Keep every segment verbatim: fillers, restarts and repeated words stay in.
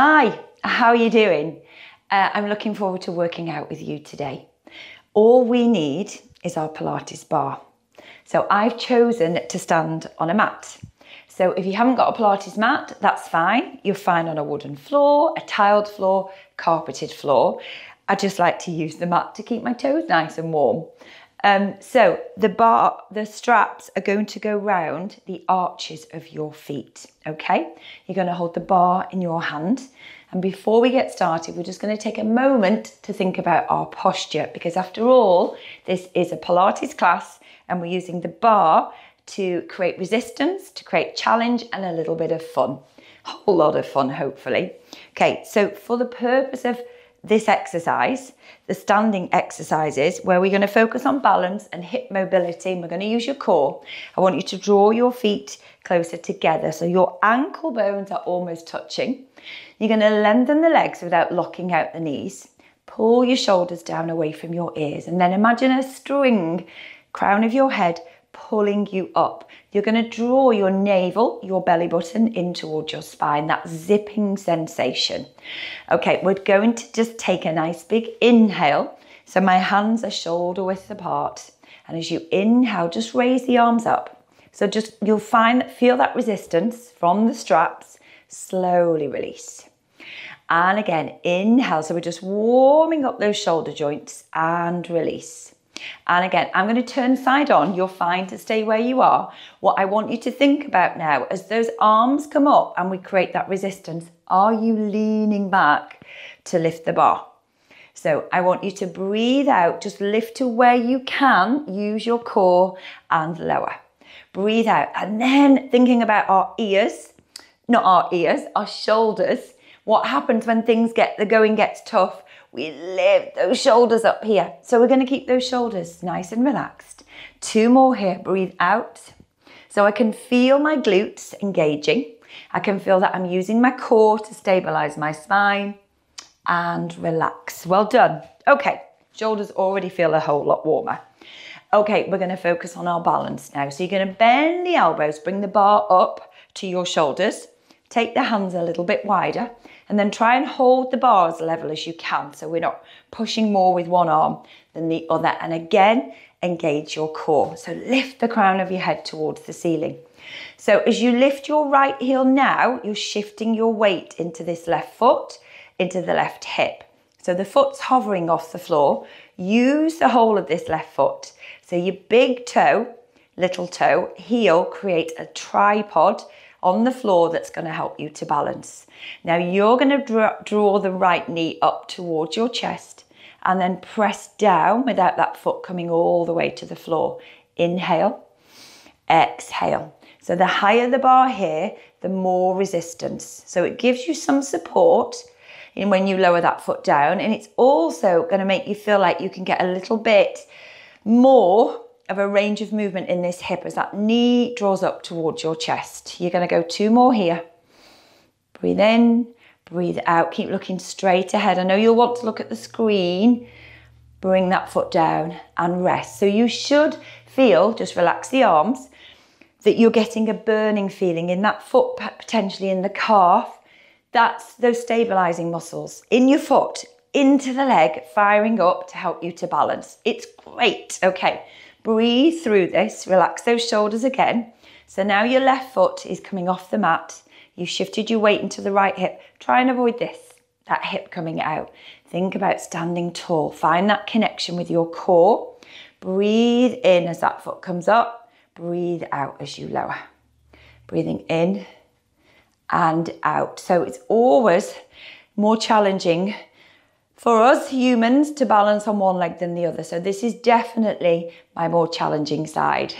Hi, how are you doing? Uh, I'm looking forward to working out with you today. All we need is our Pilates bar. So I've chosen to stand on a mat. So if you haven't got a Pilates mat, that's fine. You're fine on a wooden floor, a tiled floor, carpeted floor. I just like to use the mat to keep my toes nice and warm. Um, so the bar, the straps are going to go round the arches of your feet, okay? You're going to hold the bar in your hand. And before we get started, we're just going to take a moment to think about our posture, because after all, this is a Pilates class and we're using the bar to create resistance, to create challenge and a little bit of fun. A whole lot of fun, hopefully. Okay, so for the purpose of this exercise, the standing exercises, where we're going to focus on balance and hip mobility, and we're going to use your core. I want you to draw your feet closer together so your ankle bones are almost touching. You're going to lengthen the legs without locking out the knees. Pull your shoulders down away from your ears, and then imagine a string, crown of your head, pulling you up. You're going to draw your navel, your belly button in towards your spine, that zipping sensation. Okay, we're going to just take a nice big inhale. So my hands are shoulder width apart. And as you inhale, just raise the arms up. So just, you'll find that, feel that resistance from the straps, slowly release. And again, inhale. So we're just warming up those shoulder joints and release. And again, I'm going to turn side on. You're fine to stay where you are. What I want you to think about now, as those arms come up and we create that resistance, are you leaning back to lift the bar? So I want you to breathe out, just lift to where you can, use your core and lower. Breathe out. And then thinking about our ears, not our ears, our shoulders. What happens when things get, the going gets tough? We lift those shoulders up here. So we're going to keep those shoulders nice and relaxed. Two more here. Breathe out. So I can feel my glutes engaging. I can feel that I'm using my core to stabilize my spine and relax. Well done. Okay. Shoulders already feel a whole lot warmer. Okay. We're going to focus on our balance now. So you're going to bend the elbows, bring the bar up to your shoulders. Take the hands a little bit wider and then try and hold the bar as level as you can, so we're not pushing more with one arm than the other. And again, engage your core. So lift the crown of your head towards the ceiling. So as you lift your right heel now, you're shifting your weight into this left foot, into the left hip. So the foot's hovering off the floor. Use the whole of this left foot. So your big toe, little toe, heel, create a tripod on the floor that's going to help you to balance. Now you're going to draw, draw the right knee up towards your chest and then press down without that foot coming all the way to the floor. Inhale, exhale. So the higher the bar here, the more resistance. So it gives you some support in when you lower that foot down, and it's also going to make you feel like you can get a little bit more of a range of movement in this hip as that knee draws up towards your chest. You're going to go two more here. Breathe in, breathe out. Keep looking straight ahead. I know you'll want to look at the screen. Bring that foot down and rest. So you should feel, just relax the arms, that you're getting a burning feeling in that foot, potentially in the calf. That's those stabilizing muscles in your foot, into the leg, firing up to help you to balance. It's great. Okay. Breathe through this, relax those shoulders again. So now your left foot is coming off the mat. You shifted your weight into the right hip. Try and avoid this, that hip coming out. Think about standing tall. Find that connection with your core. Breathe in as that foot comes up. Breathe out as you lower. Breathing in and out. So it's always more challenging for us humans to balance on one leg than the other. So this is definitely my more challenging side.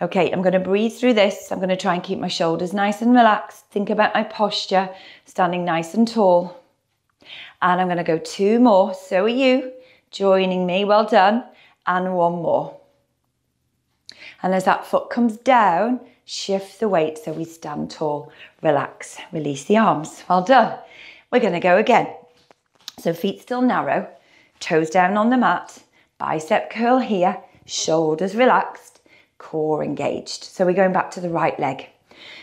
Okay, I'm going to breathe through this. I'm going to try and keep my shoulders nice and relaxed. Think about my posture, standing nice and tall. And I'm going to go two more. So are you joining me? Well done. And one more. And as that foot comes down, shift the weight so we stand tall. Relax. Release the arms. Well done. We're going to go again. So feet still narrow, toes down on the mat, bicep curl here, shoulders relaxed, core engaged. So we're going back to the right leg.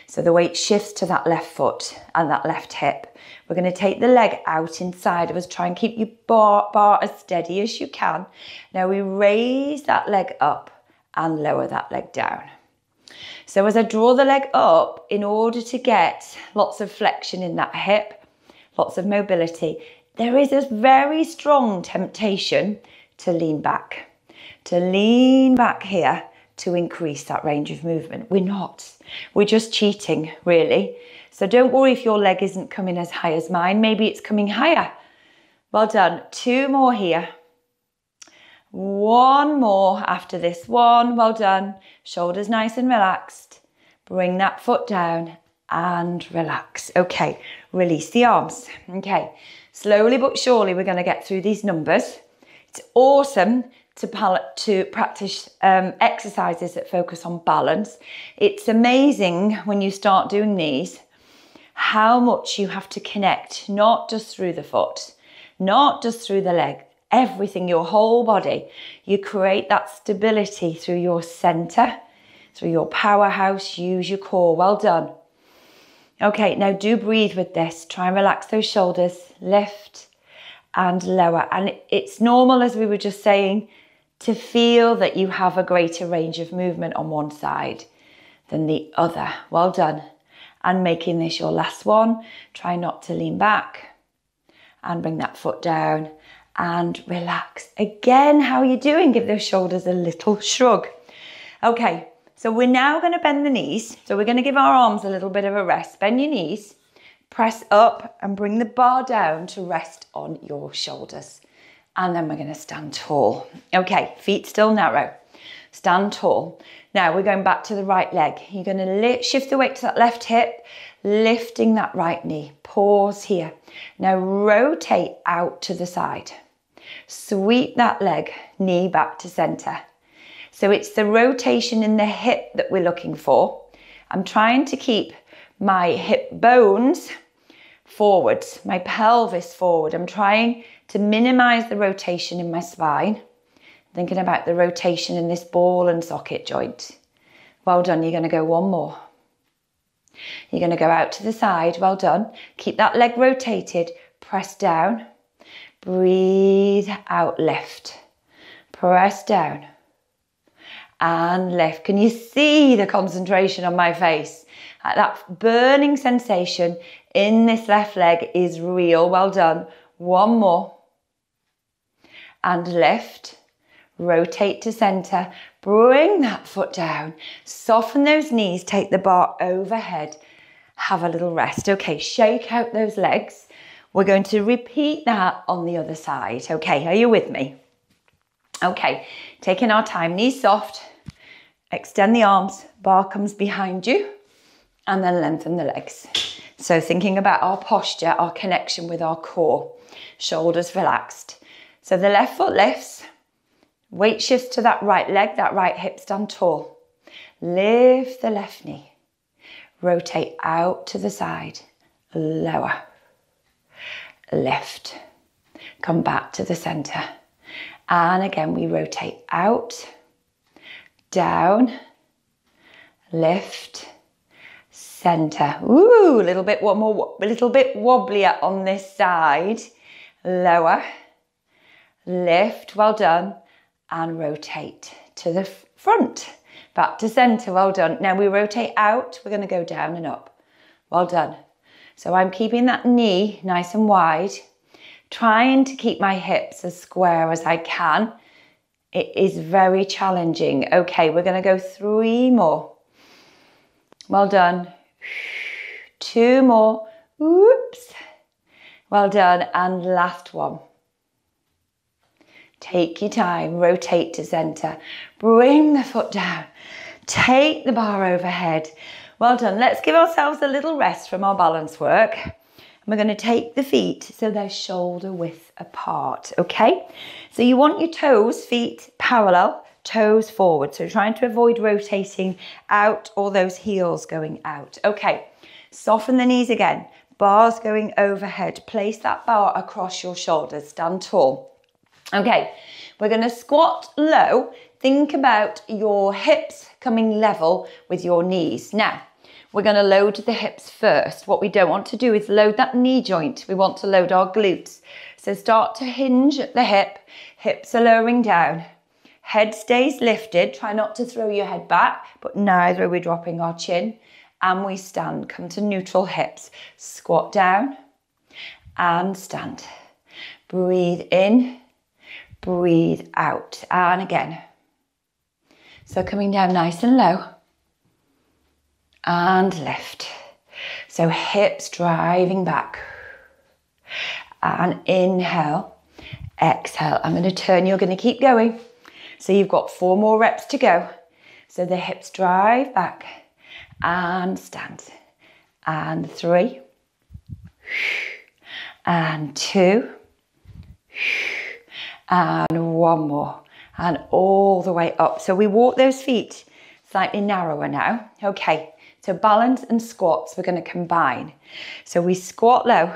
So the weight shifts to that left foot and that left hip. We're going to take the leg out inside of us. Try and keep your bar, bar as steady as you can. Now we raise that leg up and lower that leg down. So as I draw the leg up, in order to get lots of flexion in that hip, lots of mobility, there is this very strong temptation to lean back, to lean back here to increase that range of movement. We're not, we're just cheating really. So don't worry if your leg isn't coming as high as mine, maybe it's coming higher. Well done, two more here. One more after this one, well done. Shoulders nice and relaxed. Bring that foot down and relax. Okay, release the arms. Okay, slowly but surely we're gonna get through these numbers. It's awesome to, pal- to practice um, exercises that focus on balance. It's amazing when you start doing these, how much you have to connect, not just through the foot, not just through the leg, everything, your whole body. You create that stability through your center, through your powerhouse, use your core, well done. Okay, now do breathe with this. Try and relax those shoulders, lift and lower. And it's normal, as we were just saying, to feel that you have a greater range of movement on one side than the other. Well done. And making this your last one, try not to lean back and bring that foot down and relax. Again, how are you doing? Give those shoulders a little shrug. Okay, so we're now gonna bend the knees. So we're gonna give our arms a little bit of a rest. Bend your knees, press up and bring the bar down to rest on your shoulders. And then we're gonna stand tall. Okay, feet still narrow, stand tall. Now we're going back to the right leg. You're gonna lift, shift the weight to that left hip, lifting that right knee, pause here. Now rotate out to the side. Sweep that leg, knee back to center. So it's the rotation in the hip that we're looking for. I'm trying to keep my hip bones forwards, my pelvis forward. I'm trying to minimize the rotation in my spine. Thinking about the rotation in this ball and socket joint. Well done, you're gonna go one more. You're gonna go out to the side, well done. Keep that leg rotated, press down. Breathe out, lift, press down and lift. Can you see the concentration on my face? That burning sensation in this left leg is real. Well done. One more and lift, rotate to center, bring that foot down, soften those knees, take the bar overhead, have a little rest. Okay, shake out those legs. We're going to repeat that on the other side. Okay, are you with me? Okay, taking our time, knees soft, extend the arms, bar comes behind you, and then lengthen the legs. So thinking about our posture, our connection with our core, shoulders relaxed. So the left foot lifts, weight shifts to that right leg, that right hip, stand tall. Lift the left knee, rotate out to the side, lower. Lift, come back to the center. And again, we rotate out, down, lift, center. Ooh, a little bit, one more, a little bit wobblier on this side. Lower, lift, well done. And rotate to the front, back to center, well done. Now we rotate out, we're gonna go down and up. Well done. So I'm keeping that knee nice and wide, trying to keep my hips as square as I can. It is very challenging. Okay, we're gonna go three more. Well done. Two more. Oops. Well done, and last one. Take your time, rotate to center. Bring the foot down. Take the bar overhead. Well done. Let's give ourselves a little rest from our balance work. And we're going to take the feet so they're shoulder width apart, okay? So you want your toes, feet parallel, toes forward. So trying to avoid rotating out or those heels going out. Okay, soften the knees again. Bars going overhead. Place that bar across your shoulders. Stand tall. Okay, we're going to squat low. Think about your hips coming level with your knees. Now, We're going to load the hips first. What we don't want to do is load that knee joint. We want to load our glutes. So start to hinge at the hip. Hips are lowering down. Head stays lifted. Try not to throw your head back, but neither are we dropping our chin. And we stand. Come to neutral hips. Squat down and stand. Breathe in. Breathe out. And again. So coming down nice and low. And lift. So hips driving back. And inhale. Exhale. I'm going to turn. You're going to keep going. So you've got four more reps to go. So the hips drive back. And stand. And three. And two. And one more. And all the way up. So we walk those feet slightly narrower now. Okay. So balance and squats we're going to combine. So we squat low.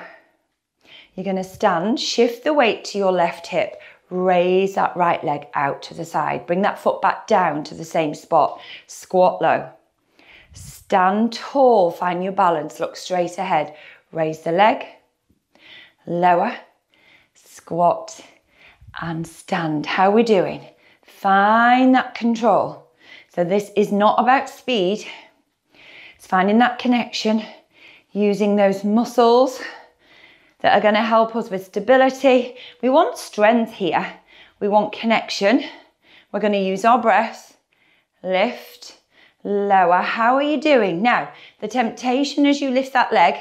You're going to stand. Shift the weight to your left hip. Raise that right leg out to the side. Bring that foot back down to the same spot. Squat low. Stand tall. Find your balance. Look straight ahead. Raise the leg. Lower. Squat. And stand. How are we doing? Find that control. So this is not about speed. It's finding that connection, using those muscles that are going to help us with stability. We want strength here. We want connection. We're going to use our breath. Lift, lower. How are you doing? Now, the temptation as you lift that leg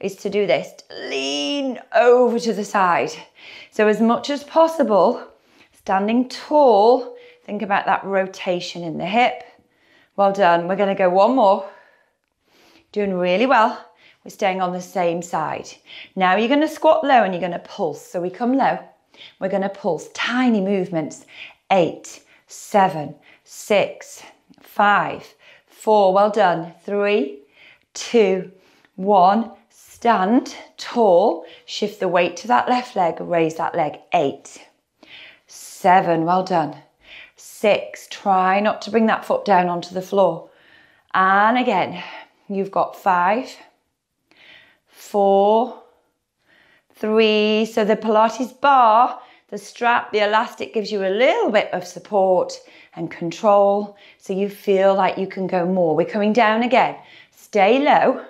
is to do this. Lean over to the side. So as much as possible, standing tall, think about that rotation in the hip. Well done. We're going to go one more. Doing really well. We're staying on the same side. Now you're going to squat low and you're going to pulse. So we come low. We're going to pulse. Tiny movements. Eight, seven, six, five, four. Well done. Three, two, one. Stand tall, shift the weight to that left leg, raise that leg, eight, seven, well done, six, try not to bring that foot down onto the floor. And again, you've got five, four, three, so the Pilates bar, the strap, the elastic gives you a little bit of support and control, so you feel like you can go more. We're coming down again, stay low.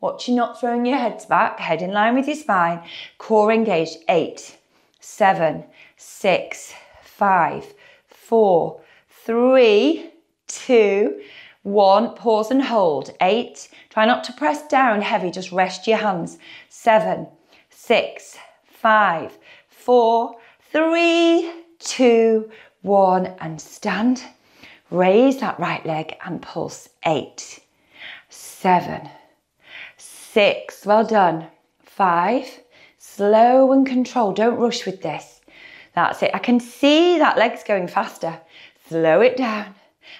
Watch you not throwing your heads back, head in line with your spine, core engaged, eight, seven, six, five, four, three, two, one, pause and hold, eight, try not to press down heavy, just rest your hands, seven, six, five, four, three, two, one, and stand, raise that right leg and pulse, eight, seven, six, well done, five, slow and controlled, don't rush with this, that's it, I can see that leg's going faster, slow it down,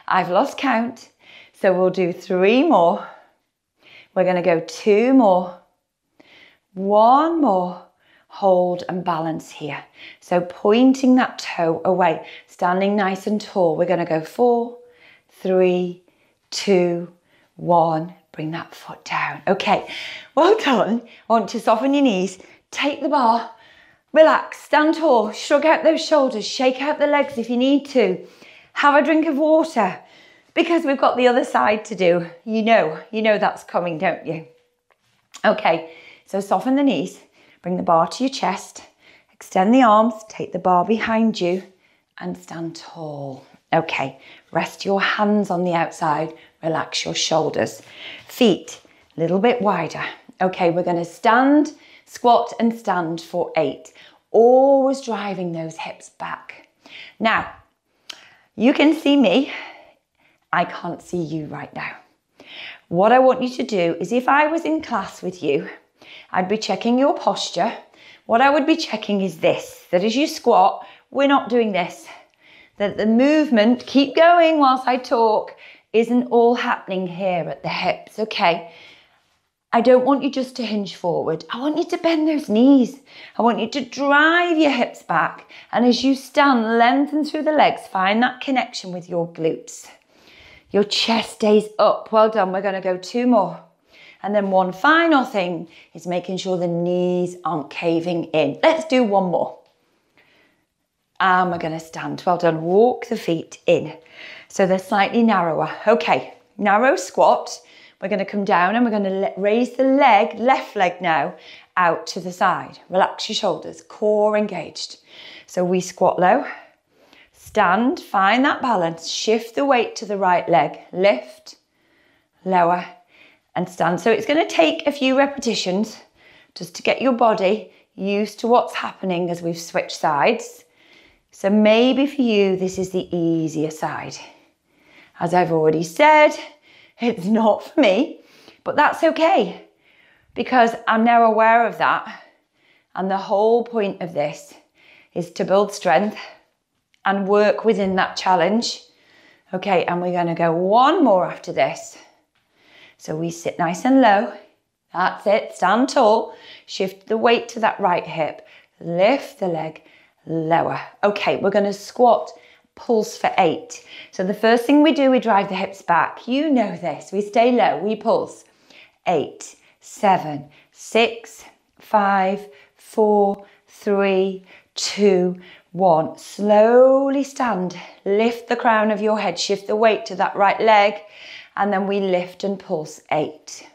I've lost count, so we'll do three more, we're going to go two more, one more, hold and balance here, so pointing that toe away, standing nice and tall, we're going to go four, three, two, one, bring that foot down. Okay, well done. I want to soften your knees, take the bar, relax, stand tall, shrug out those shoulders, shake out the legs if you need to. Have a drink of water because we've got the other side to do. You know, you know that's coming, don't you? Okay, so soften the knees, bring the bar to your chest, extend the arms, take the bar behind you and stand tall. Okay, rest your hands on the outside, relax your shoulders. Feet a little bit wider. Okay, we're going to stand, squat and stand for eight. Always driving those hips back. Now, you can see me. I can't see you right now. What I want you to do is if I was in class with you, I'd be checking your posture. What I would be checking is this, that as you squat, we're not doing this. That the movement, keep going whilst I talk, isn't all happening here at the hips, okay? I don't want you just to hinge forward. I want you to bend those knees. I want you to drive your hips back. And as you stand, lengthen through the legs, find that connection with your glutes. Your chest stays up. Well done. We're going to go two more. And then one final thing is making sure the knees aren't caving in. Let's do one more. And we're going to stand. Well done. Walk the feet in. So they're slightly narrower. Okay. Narrow squat. We're going to come down and we're going to raise the leg, left leg now, out to the side. Relax your shoulders. Core engaged. So we squat low. Stand, find that balance, shift the weight to the right leg, lift, lower, and stand. So it's going to take a few repetitions just to get your body used to what's happening as we've switched sides. So maybe for you, this is the easier side. As I've already said, it's not for me, but that's okay because I'm now aware of that. And the whole point of this is to build strength and work within that challenge. Okay, and we're gonna go one more after this. So we sit nice and low. That's it, stand tall. Shift the weight to that right hip. Lift the leg, lower. Okay, we're gonna squat, pulse for eight. So the first thing we do, we drive the hips back. You know this, we stay low, we pulse. Eight, seven, six, five, four, three, two, one. Slowly stand, lift the crown of your head, shift the weight to that right leg, and then we lift and pulse. Eight,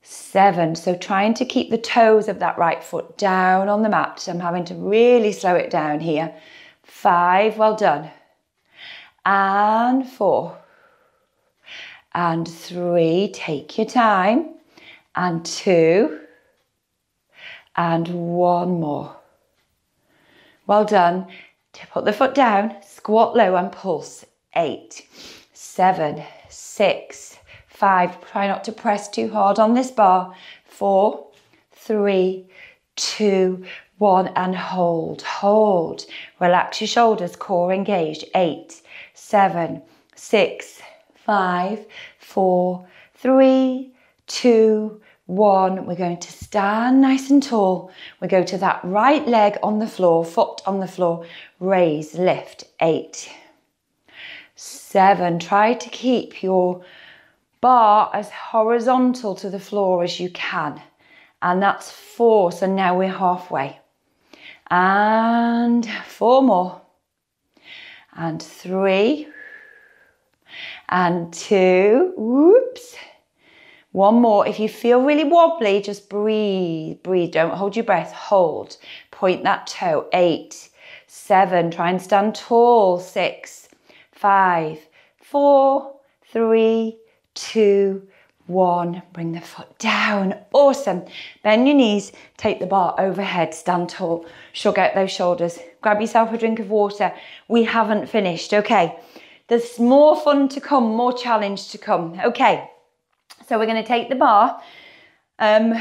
seven. So trying to keep the toes of that right foot down on the mat. I'm having to really slow it down here. Five, well done. And four. And three, take your time. And two. And one more. Well done. Put the foot down, squat low and pulse. Eight, seven, six, five. Try not to press too hard on this bar. Four, three, two, one, and hold, hold. Relax your shoulders, core engaged. Eight, seven, six, five, four, three, two, one. We're going to stand nice and tall. We go to that right leg on the floor, foot on the floor, raise, lift. Eight, seven. Try to keep your bar as horizontal to the floor as you can. And that's four. So now we're halfway. And four more. And three. And two. Whoops. One more. If you feel really wobbly, just breathe, breathe. Don't hold your breath. Hold. Point that toe. Eight, seven. Try and stand tall. Six, five, four, three, two, one. Bring the foot down. Awesome. Bend your knees. Take the bar overhead. Stand tall. Shug out those shoulders. Grab yourself a drink of water. We haven't finished. Okay. There's more fun to come, more challenge to come. Okay. So we're going to take the bar, um,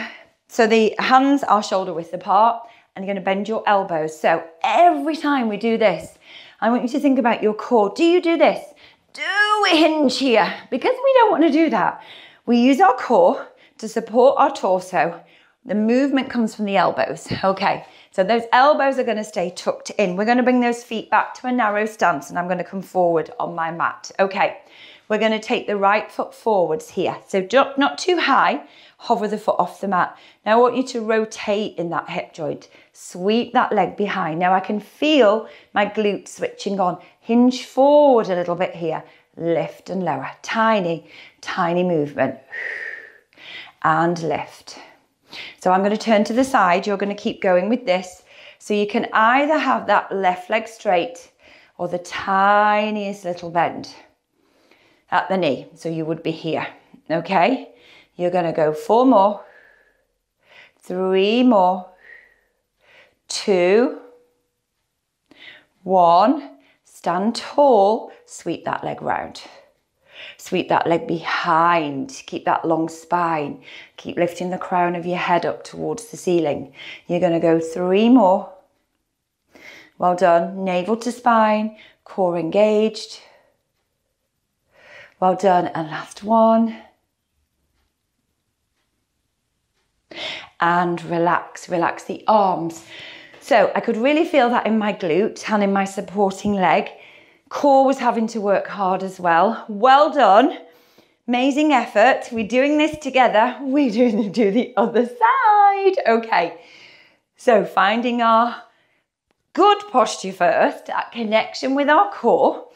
so the hands are shoulder width apart, and you're going to bend your elbows. So every time we do this, I want you to think about your core. Do you do this? Do we hinge here? Because we don't want to do that. We use our core to support our torso. The movement comes from the elbows. Okay, so those elbows are going to stay tucked in. We're going to bring those feet back to a narrow stance, and I'm going to come forward on my mat. Okay. We're going to take the right foot forwards here. So not too high, hover the foot off the mat. Now I want you to rotate in that hip joint. Sweep that leg behind. Now I can feel my glutes switching on. Hinge forward a little bit here. Lift and lower. Tiny, tiny movement. And lift. So I'm going to turn to the side. You're going to keep going with this. So you can either have that left leg straight or the tiniest little bend at the knee, so you would be here. Okay, you're going to go four more, three more, two, one. Stand tall, sweep that leg round, sweep that leg behind, keep that long spine, keep lifting the crown of your head up towards the ceiling. You're going to go three more. Well done. Navel to spine, core engaged. Well done, and last one. And relax, relax the arms. So I could really feel that in my glute and in my supporting leg. Core was having to work hard as well. Well done. Amazing effort. We're doing this together. We're going to do the other side. Okay. So finding our good posture first, that connection with our core.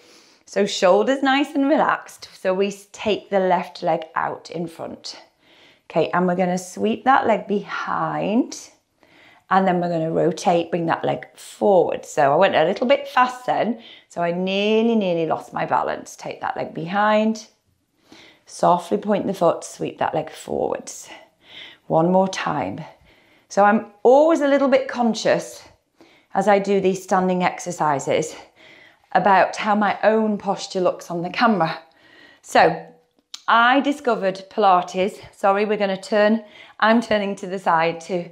So shoulders nice and relaxed. So we take the left leg out in front. Okay, and we're going to sweep that leg behind. And then we're going to rotate, bring that leg forward. So I went a little bit fast then. So I nearly, nearly lost my balance. Take that leg behind. Softly point the foot, sweep that leg forwards. One more time. So I'm always a little bit conscious as I do these standing exercises about how my own posture looks on the camera. So I discovered Pilates. Sorry, we're going to turn. I'm turning to the side to...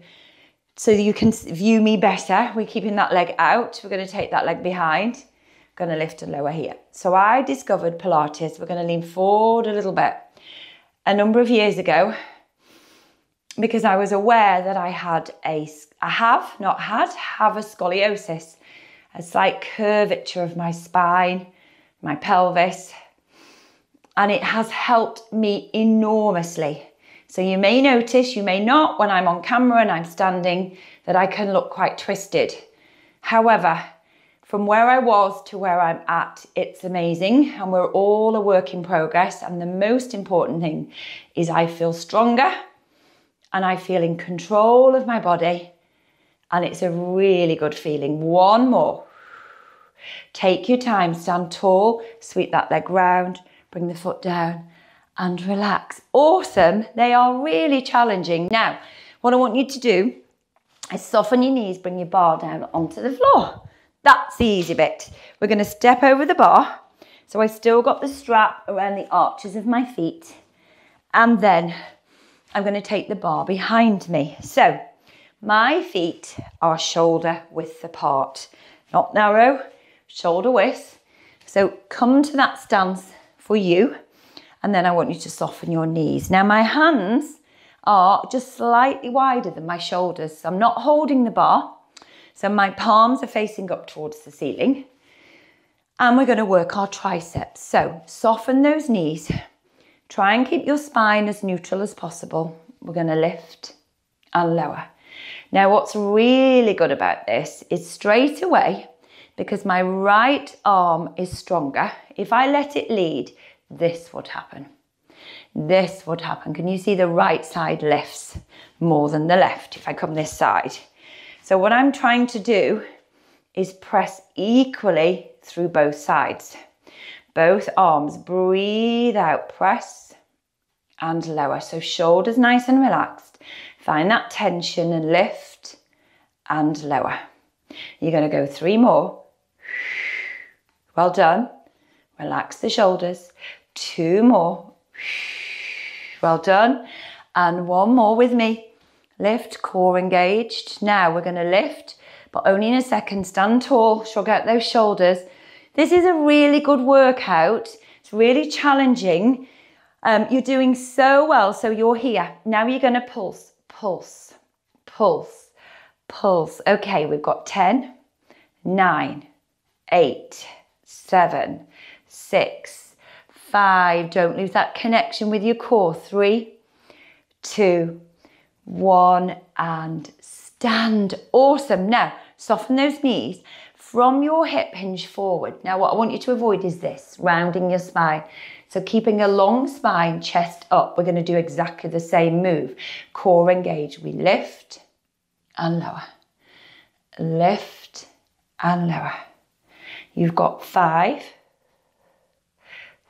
so you can view me better. We're keeping that leg out. We're going to take that leg behind. I'm going to lift and lower here. So I discovered Pilates. We're going to lean forward a little bit a number of years ago because I was aware that I had a, I have, not had, have a scoliosis, a slight curvature of my spine, my pelvis, and it has helped me enormously. So you may notice, you may not, when I'm on camera and I'm standing, that I can look quite twisted. However, from where I was to where I'm at, it's amazing. And we're all a work in progress. And the most important thing is I feel stronger and I feel in control of my body. And it's a really good feeling. One more. Take your time, stand tall, sweep that leg round, bring the foot down. And relax. Awesome. They are really challenging. Now, what I want you to do is soften your knees, bring your bar down onto the floor. That's the easy bit. We're going to step over the bar. So I still got the strap around the arches of my feet. And then I'm going to take the bar behind me. So my feet are shoulder width apart. Not narrow, shoulder width. So come to that stance for you. And then I want you to soften your knees. Now my hands are just slightly wider than my shoulders. So I'm not holding the bar. So my palms are facing up towards the ceiling. And we're going to work our triceps. So soften those knees. Try and keep your spine as neutral as possible. We're going to lift and lower. Now what's really good about this is straight away, because my right arm is stronger, if I let it lead, this would happen. This would happen. Can you see the right side lifts more than the left if I come this side? So what I'm trying to do is press equally through both sides. Both arms, breathe out, press and lower. So shoulders nice and relaxed. Find that tension and lift and lower. You're going to go three more. Well done. Relax the shoulders. Two more. Well done. And one more with me. Lift, core engaged. Now we're going to lift, but only in a second. Stand tall, shrug out those shoulders. This is a really good workout. It's really challenging. Um, you're doing so well, so you're here. Now you're going to pulse, pulse, pulse, pulse. Okay, we've got ten, nine, eight, seven, six, five, don't lose that connection with your core, three, two, one, and stand. Awesome. Now, soften those knees from your hip hinge forward. Now, what I want you to avoid is this, rounding your spine. So keeping a long spine, chest up, we're going to do exactly the same move. Core engaged. We lift and lower, lift and lower. You've got five,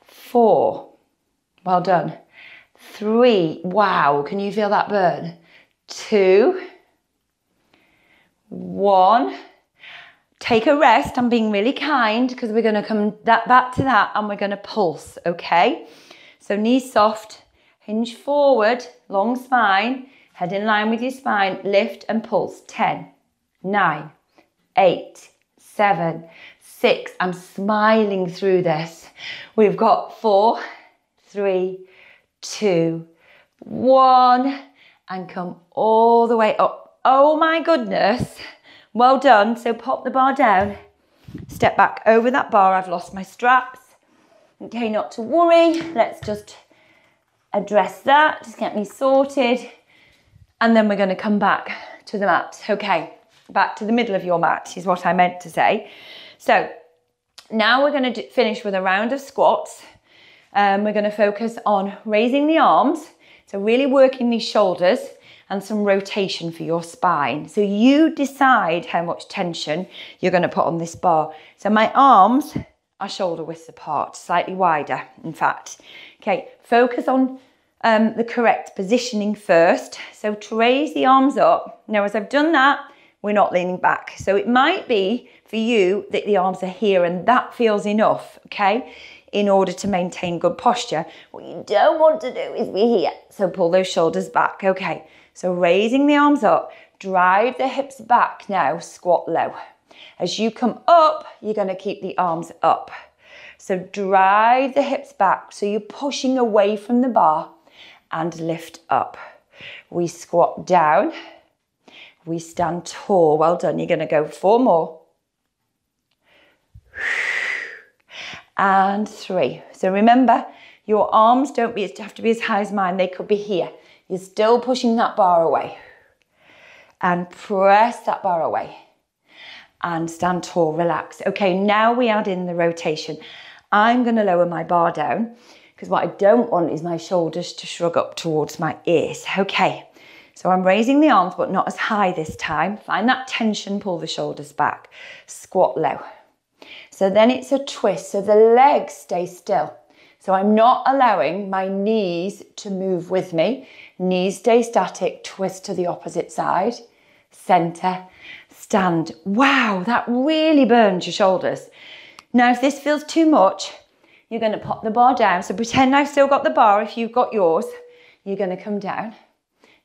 four, well done, three, wow, can you feel that burn? Two, one, take a rest, I'm being really kind because we're going to come that back to that and we're going to pulse, okay? So knees soft, hinge forward, long spine, head in line with your spine, lift and pulse, ten, nine, eight, seven, six, I'm smiling through this. We've got four, three, two, one, and come all the way up. Oh my goodness. Well done. So pop the bar down Step back over that bar. I've lost my straps. Okay, not to worry. Let's just address that. Just get me sorted. And then we're going to come back to the mat. Okay, back to the middle of your mat is what I meant to say. So now we're going to finish with a round of squats. Um, we're going to focus on raising the arms. So really working these shoulders and some rotation for your spine. So you decide how much tension you're going to put on this bar. So my arms are shoulder width apart, slightly wider, in fact. Okay, focus on um, the correct positioning first. So to raise the arms up. Now, as I've done that, we're not leaning back. So it might be for you that the arms are here and that feels enough, okay? In order to maintain good posture. What you don't want to do is be here. So pull those shoulders back. Okay, so raising the arms up, drive the hips back now, squat low. As you come up, you're gonna keep the arms up. So drive the hips back. So you're pushing away from the bar and lift up. We squat down, we stand tall. Well done, you're gonna go four more. And three. So remember, your arms don't be, have to be as high as mine. They could be here. You're still pushing that bar away. And press that bar away. And stand tall, relax. Okay, now we add in the rotation. I'm going to lower my bar down because what I don't want is my shoulders to shrug up towards my ears. Okay, so I'm raising the arms but not as high this time. Find that tension, pull the shoulders back. Squat low. So then it's a twist, so the legs stay still. So I'm not allowing my knees to move with me. Knees stay static, twist to the opposite side, center, stand. Wow, that really burns your shoulders. Now, if this feels too much, you're gonna pop the bar down. So pretend I've still got the bar. If you've got yours, you're gonna come down.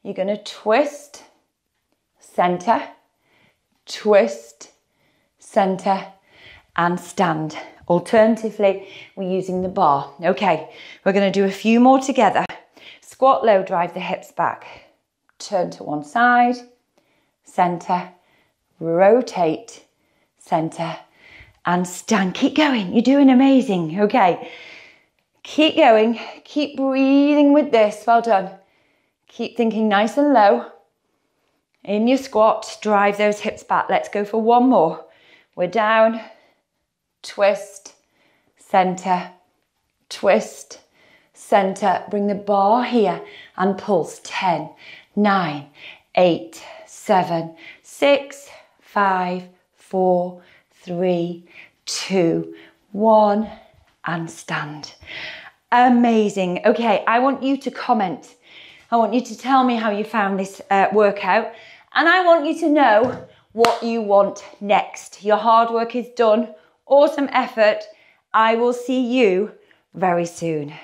You're gonna twist, center, twist, center, and stand. Alternatively, we're using the bar. Okay, we're gonna do a few more together. Squat low, drive the hips back. Turn to one side, center, rotate, center, and stand. Keep going, you're doing amazing, okay. Keep going, keep breathing with this, well done. Keep thinking nice and low. In your squat, drive those hips back. Let's go for one more. We're down. Twist, center, twist, center. Bring the bar here and pulse. ten, nine, eight, seven, six, five, four, three, two, one, and stand. Amazing. Okay, I want you to comment. I want you to tell me how you found this uh, workout, and I want you to know what you want next. Your hard work is done. Awesome effort. I will see you very soon.